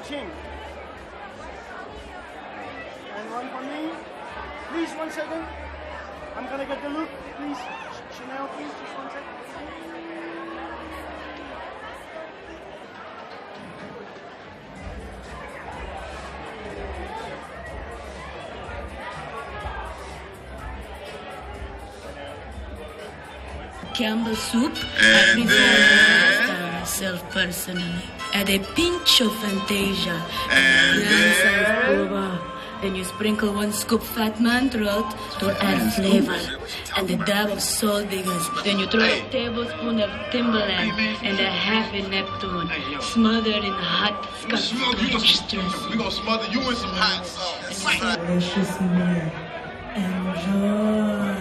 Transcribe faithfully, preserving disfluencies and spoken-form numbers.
coaching. And one for me. Please, one second. I'm gonna get the look. Please, Chanel, please, just one second. Campbell soup, and then myself personally. Add a pinch of Fantasia, and then then you sprinkle one scoop fat man throughout to add flavor, and a dab of salt because then you throw a tablespoon of Timberland and a half a Neptune, smothered in hot Scotch dressing. We're gonna smother you in some hot sauce. Delicious meal. Enjoy.